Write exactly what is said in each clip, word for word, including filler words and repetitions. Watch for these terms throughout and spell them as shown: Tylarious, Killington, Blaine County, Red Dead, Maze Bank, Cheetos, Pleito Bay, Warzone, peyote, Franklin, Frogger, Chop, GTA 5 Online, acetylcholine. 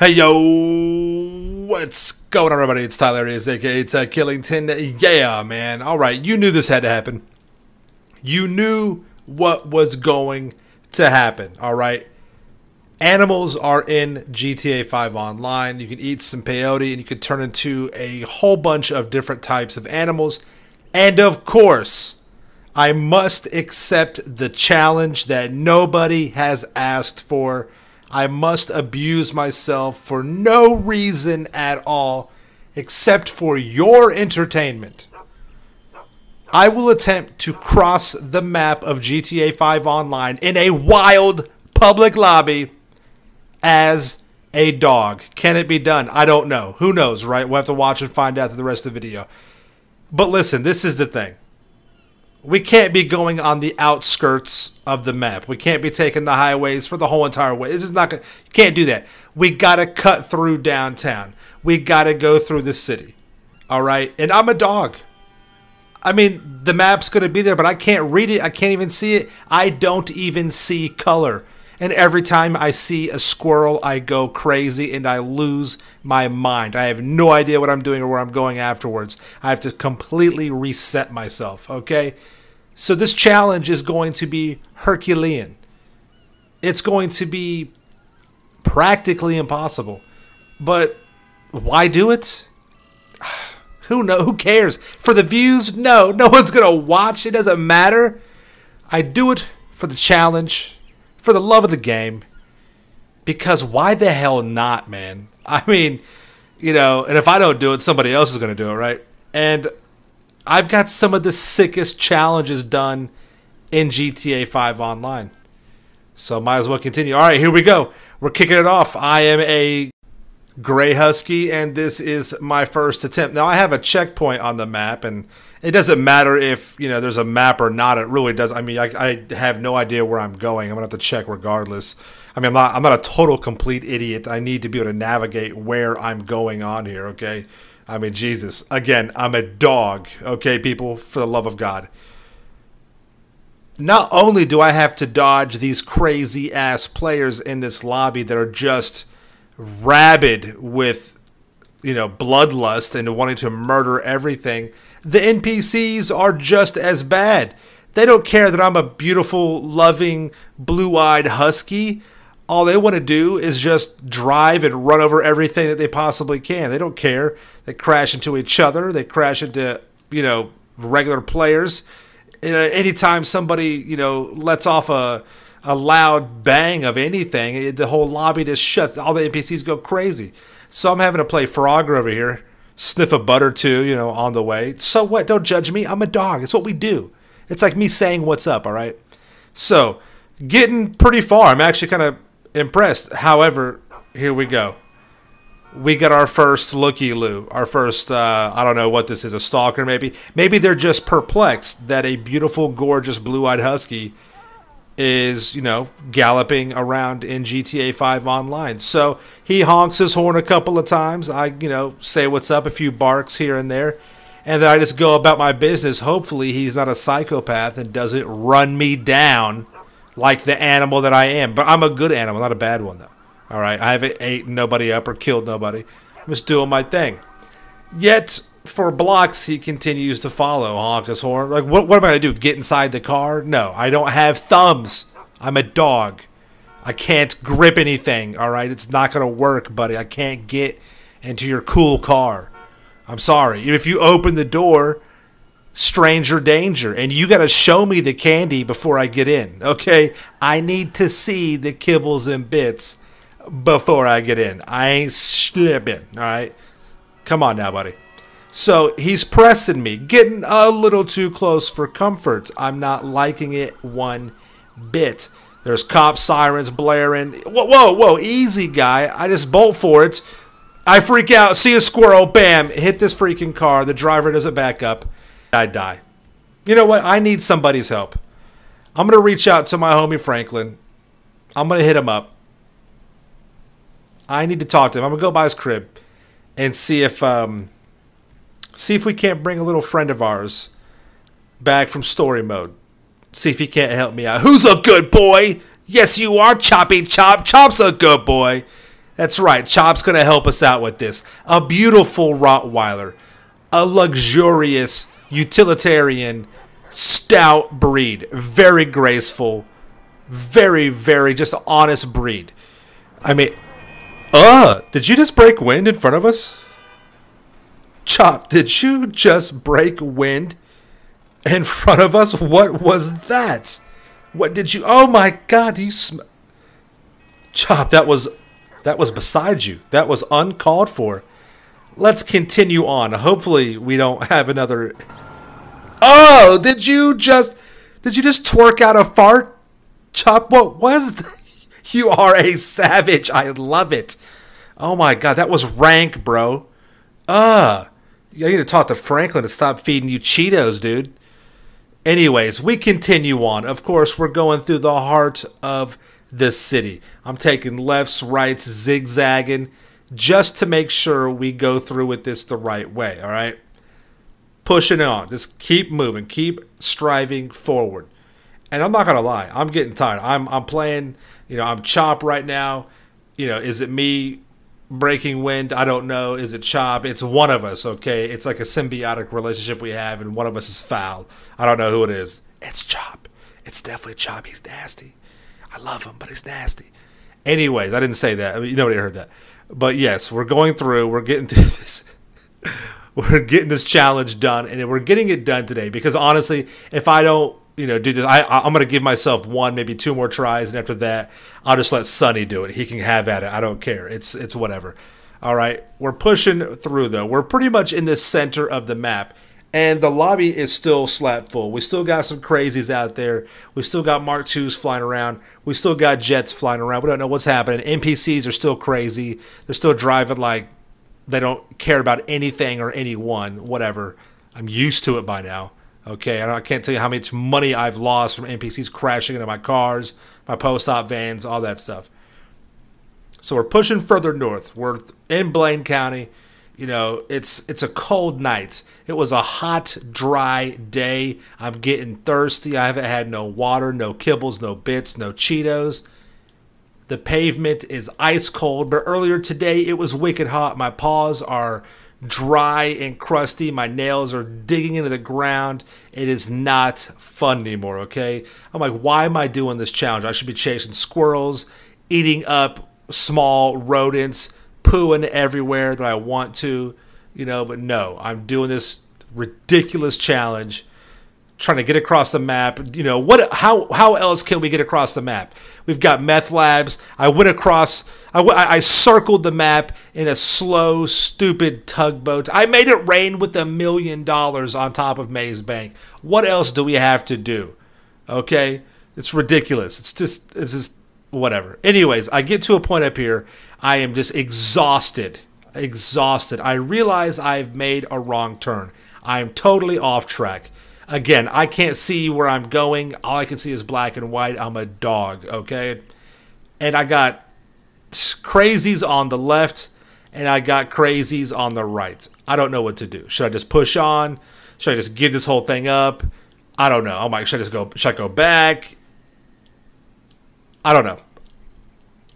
Hey yo, what's going on everybody? It's Tylarious, aka it's uh, Killington. Yeah, man. All right, you knew this had to happen. You knew what was going to happen. All right. Animals are in G T A five Online. You can eat some peyote and you can turn into a whole bunch of different types of animals. And of course, I must accept the challenge that nobody has asked for. I must abuse myself for no reason at all, except for your entertainment. I will attempt to cross the map of G T A five Online in a wild public lobby as a dog. Can it be done? I don't know. Who knows, right? We'll have to watch and find out through the rest of the video. But listen, this is the thing. We can't be going on the outskirts of the map. We can't be taking the highways for the whole entire way. This is not gonna, you can't do that. We gotta cut through downtown. We gotta go through the city. All right. And I'm a dog. I mean, the map's gonna be there, but I can't read it. I can't even see it. I don't even see color. And every time I see a squirrel, I go crazy and I lose my mind. I have no idea what I'm doing or where I'm going afterwards. I have to completely reset myself, okay? So this challenge is going to be Herculean. It's going to be practically impossible. But why do it? Who knows? Who cares? For the views? No. No one's going to watch. It doesn't matter. I do it for the challenge. For the love of the game, because why the hell not, man? I mean, you know, and if I don't do it, somebody else is going to do it, right? And I've got some of the sickest challenges done in G T A five Online. So might as well continue. All right, here we go. We're kicking it off. I am a gray husky, and this is my first attempt. Now, I have a checkpoint on the map, and it doesn't matter if, you know, there's a map or not. It really does. I mean, I, I have no idea where I'm going. I'm going to have to check regardless. I mean, I'm not, I'm not a total complete idiot. I need to be able to navigate where I'm going on here, okay? I mean, Jesus. Again, I'm a dog, okay, people? For the love of God. Not only do I have to dodge these crazy-ass players in this lobby that are just rabid with, you know, bloodlust and wanting to murder everything, the N P Cs are just as bad. They don't care that I'm a beautiful, loving, blue-eyed husky. All they want to do is just drive and run over everything that they possibly can. They don't care. They crash into each other. They crash into, you know, regular players. And anytime somebody, you know, lets off a, a loud bang of anything, the whole lobby just shuts. All the N P Cs go crazy. So I'm having to play Frogger over here. Sniff a butt or two, you know, on the way. So what? Don't judge me. I'm a dog. It's what we do. It's like me saying what's up, all right? So, getting pretty far. I'm actually kind of impressed. However, here we go. We got our first looky-loo. Our first, uh, I don't know what this is, a stalker maybe. Maybe they're just perplexed that a beautiful, gorgeous, blue-eyed husky is, you know, galloping around in G T A five Online. So he honks his horn a couple of times. I, you know, say what's up, a few barks here and there. And then I just go about my business. Hopefully he's not a psychopath and doesn't run me down like the animal that I am. But I'm a good animal, not a bad one, though. All right, I haven't ate nobody up or killed nobody. I'm just doing my thing. Yet, for blocks, he continues to follow, honk his horn. Like, what, what am I going to do? Get inside the car? No, I don't have thumbs. I'm a dog. I can't grip anything, all right? It's not going to work, buddy. I can't get into your cool car. I'm sorry. If you open the door, stranger danger, and you got to show me the candy before I get in, okay? I need to see the kibbles and bits before I get in. I ain't slipping, all right? Come on now, buddy. So he's pressing me, getting a little too close for comfort. I'm not liking it one bit. There's cop sirens blaring. Whoa, whoa, whoa, easy, guy. I just bolt for it. I freak out, see a squirrel, bam, hit this freaking car. The driver doesn't back up. I die. You know what? I need somebody's help. I'm going to reach out to my homie Franklin. I'm going to hit him up. I need to talk to him. I'm going to go by his crib and see if... um. See if we can't bring a little friend of ours back from story mode. See if he can't help me out. Who's a good boy? Yes, you are, Choppy Chop. Chop's a good boy. That's right. Chop's going to help us out with this. A beautiful Rottweiler. A luxurious, utilitarian, stout breed. Very graceful. Very, very just honest breed. I mean... Uh, did you just break wind in front of us? Chop, did you just break wind in front of us? What was that? What did you... Oh my god, you sm... Chop, that was... That was beside you. That was uncalled for. Let's continue on. Hopefully we don't have another... Oh, did you just... Did you just twerk out a fart? Chop, what was that? You are a savage. I love it. Oh my god, that was rank, bro. Uh, I need to talk to Franklin to stop feeding you Cheetos, dude. Anyways, we continue on. Of course, we're going through the heart of this city. I'm taking lefts, rights, zigzagging, just to make sure we go through with this the right way, all right? Pushing on. Just keep moving. Keep striving forward. And I'm not going to lie. I'm getting tired. I'm, I'm playing... You know, I'm Chop right now. You know, is it me breaking wind? I don't know. Is it Chop? It's one of us, okay? It's like a symbiotic relationship we have, and one of us is foul. I don't know who it is. It's Chop. It's definitely Chop. He's nasty. I love him, but he's nasty. Anyways, I didn't say that. I mean, nobody heard that. But, yes, we're going through. We're getting through this. We're getting this challenge done, and we're getting it done today because, honestly, if I don't, you know, do this. I, I'm going to give myself one, maybe two more tries, and after that, I'll just let Sonny do it. He can have at it. I don't care. It's it's whatever. All right, we're pushing through, though. We're pretty much in the center of the map, and the lobby is still slap full. We still got some crazies out there. We still got Mark twos flying around. We still got jets flying around. We don't know what's happening. N P Cs are still crazy. They're still driving like they don't care about anything or anyone, whatever. I'm used to it by now. Okay, I can't tell you how much money I've lost from N P Cs crashing into my cars, my post-op vans, all that stuff. So we're pushing further north. We're in Blaine County. You know, it's it's a cold night. It was a hot, dry day. I'm getting thirsty. I haven't had no water, no kibbles, no bits, no Cheetos. The pavement is ice cold, but earlier today it was wicked hot. My paws are... dry and crusty. My nails are digging into the ground. It is not fun anymore, okay? I'm like, why am I doing this challenge? I should be chasing squirrels, eating up small rodents, pooing everywhere that I want to, you know, but no, I'm doing this ridiculous challenge, trying to get across the map. You know, what? How how else can we get across the map? We've got meth labs. I went across, I, w I circled the map in a slow, stupid tugboat. I made it rain with a million dollars on top of Maze Bank. What else do we have to do? Okay? It's ridiculous. It's just, it's just whatever. Anyways, I get to a point up here. I am just exhausted. Exhausted. I realize I've made a wrong turn. I am totally off track. Again, I can't see where I'm going. All I can see is black and white. I'm a dog, okay? And I got crazies on the left, and I got crazies on the right. I don't know what to do. Should I just push on? Should I just give this whole thing up? I don't know. I'm like, should I just go, should I go back? I don't know.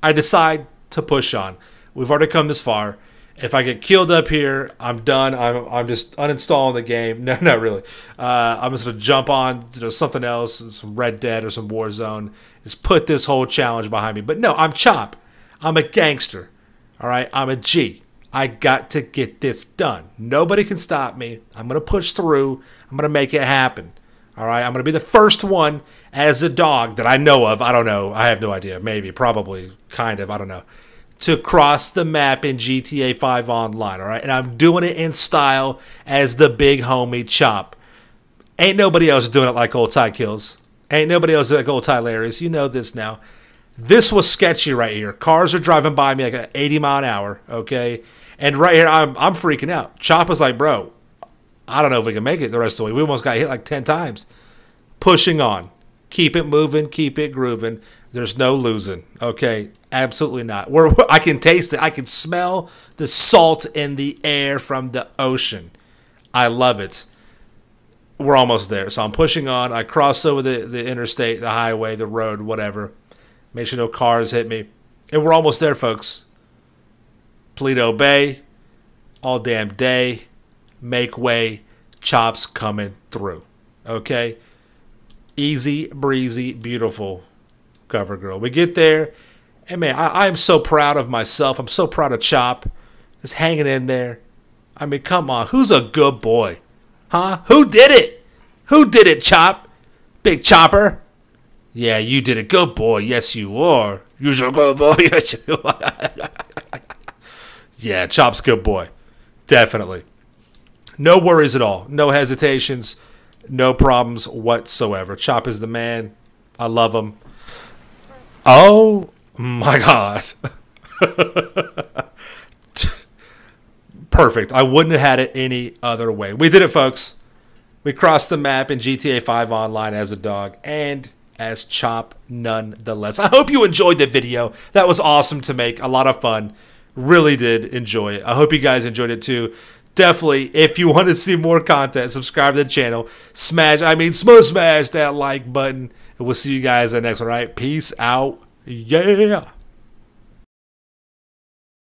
I decide to push on. We've already come this far. If I get killed up here, I'm done. I'm, I'm just uninstalling the game. No, not really. Uh, I'm just going to jump on you know, something else, some Red Dead or some Warzone. Just put this whole challenge behind me. But no, I'm Chop. I'm a gangster. All right? I'm a G. I got to get this done. Nobody can stop me. I'm going to push through. I'm going to make it happen. All right? I'm going to be the first one as a dog that I know of. I don't know. I have no idea. Maybe. Probably. Kind of. I don't know. To cross the map in G T A five Online, all right? And I'm doing it in style as the big homie Chop. Ain't nobody else doing it like old Ty Kills. Ain't nobody else like old Tylarious. You know this now. This was sketchy right here. Cars are driving by me like an eighty mile an hour, okay? And right here, I'm, I'm freaking out. Chop was like, bro, I don't know if we can make it the rest of the way. We almost got hit like ten times. Pushing on. Keep it moving. Keep it grooving. There's no losing, okay? Absolutely not. We're, we're, I can taste it. I can smell the salt in the air from the ocean. I love it. We're almost there. So I'm pushing on. I cross over the, the interstate, the highway, the road, whatever. Make sure no cars hit me. And we're almost there, folks. Pleito Bay, all damn day. Make way. Chop's coming through. Okay? Easy, breezy, beautiful cover girl. We get there. And, man, I, I'm so proud of myself. I'm so proud of Chop. Just hanging in there. I mean, come on. Who's a good boy? Huh? Who did it? Who did it, Chop? Big Chopper? Yeah, you did it. Good boy. Yes, you are. You're a good boy. Yes, you are. Yeah, Chop's good boy. Definitely. No worries at all. No hesitations. No problems whatsoever. Chop is the man. I love him. Oh, my God. Perfect. I wouldn't have had it any other way. We did it, folks. We crossed the map in G T A five Online as a dog and as Chop nonetheless. I hope you enjoyed the video. That was awesome to make. A lot of fun. Really did enjoy it. I hope you guys enjoyed it too. Definitely, if you want to see more content, subscribe to the channel. Smash, I mean, smash, smash that like button. And we'll see you guys in the next one, all right? Peace out. Yeah.